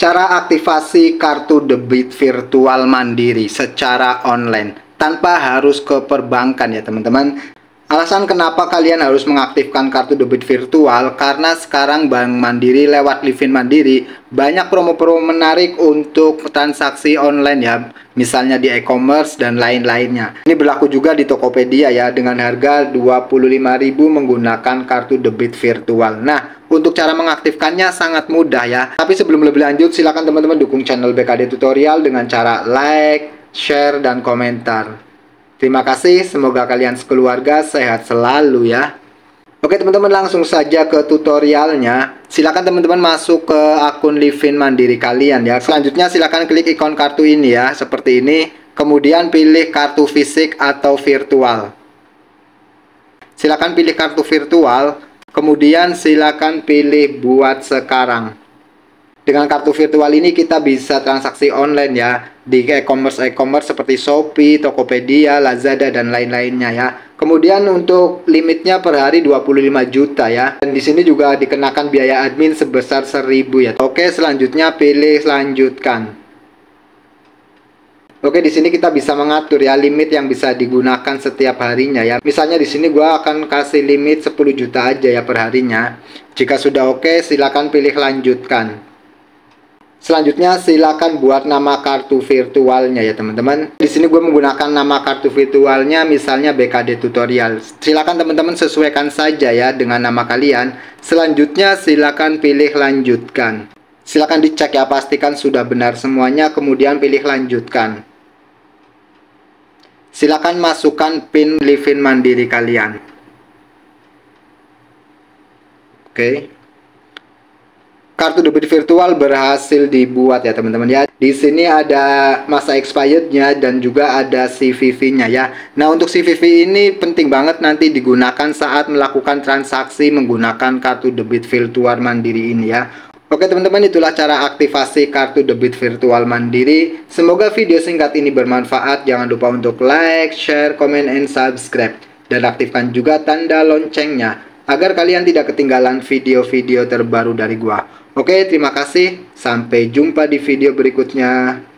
Cara aktivasi kartu debit virtual Mandiri secara online tanpa harus ke perbankan ya teman-teman. Alasan kenapa kalian harus mengaktifkan kartu debit virtual karena sekarang Bank Mandiri lewat Livin Mandiri banyak promo-promo menarik untuk transaksi online ya, misalnya di e-commerce dan lain-lainnya. Ini berlaku juga di Tokopedia ya dengan harga Rp25.000 menggunakan kartu debit virtual. Nah, untuk cara mengaktifkannya sangat mudah ya. Tapi sebelum lebih lanjut, silakan teman-teman dukung channel BKD Tutorial dengan cara like, share, dan komentar. Terima kasih, semoga kalian sekeluarga sehat selalu ya. Oke teman-teman, langsung saja ke tutorialnya. Silakan teman-teman masuk ke akun Livin Mandiri kalian ya. Selanjutnya silakan klik ikon kartu ini ya, seperti ini. Kemudian pilih kartu fisik atau virtual. Silakan pilih kartu virtual. Kemudian silakan pilih buat sekarang. Dengan kartu virtual ini kita bisa transaksi online ya, di e-commerce seperti Shopee, Tokopedia, Lazada, dan lain-lainnya ya. Kemudian untuk limitnya per hari 25 juta ya. Dan di sini juga dikenakan biaya admin sebesar 1.000 ya. Oke, selanjutnya pilih lanjutkan. Oke, di sini kita bisa mengatur ya limit yang bisa digunakan setiap harinya ya. Misalnya di sini gua akan kasih limit 10 juta aja ya per harinya. Jika sudah oke, silakan pilih lanjutkan. Selanjutnya silakan buat nama kartu virtualnya ya teman-teman. Di sini gue menggunakan nama kartu virtualnya misalnya BKD Tutorial. Silakan teman-teman sesuaikan saja ya dengan nama kalian. Selanjutnya silakan pilih lanjutkan. Silakan dicek ya, pastikan sudah benar semuanya, kemudian pilih lanjutkan. Silakan masukkan PIN Livin Mandiri kalian. Oke. Kartu debit virtual berhasil dibuat ya teman-teman ya. Di sini ada masa expirednya dan juga ada CVV-nya ya. Nah, untuk CVV ini penting banget nanti digunakan saat melakukan transaksi menggunakan kartu debit virtual Mandiri ini ya. Oke teman-teman, itulah cara aktivasi kartu debit virtual Mandiri. Semoga video singkat ini bermanfaat. Jangan lupa untuk like, share, comment, and subscribe. Dan aktifkan juga tanda loncengnya agar kalian tidak ketinggalan video-video terbaru dari gua. Oke, terima kasih. Sampai jumpa di video berikutnya.